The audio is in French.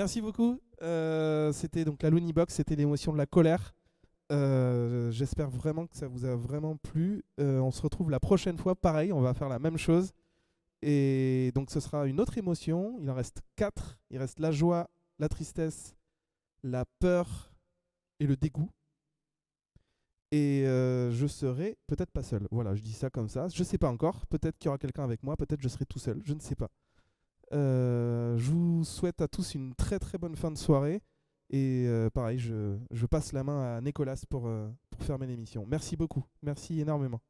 Merci beaucoup. C'était donc la Lounibox, c'était l'émotion de la colère. J'espère vraiment que ça vous a vraiment plu. On se retrouve la prochaine fois. Pareil, on va faire la même chose. Et donc ce sera une autre émotion. Il en reste 4. Il reste la joie, la tristesse, la peur et le dégoût. Et je serai peut-être pas seul. Voilà, je dis ça comme ça. Je sais pas encore. Peut-être qu'il y aura quelqu'un avec moi. Peut-être je serai tout seul. Je ne sais pas. Je vous souhaite à tous une très très bonne fin de soirée. Et pareil, je passe la main à Nicolas pour fermer l'émission. Merci beaucoup. Merci énormément.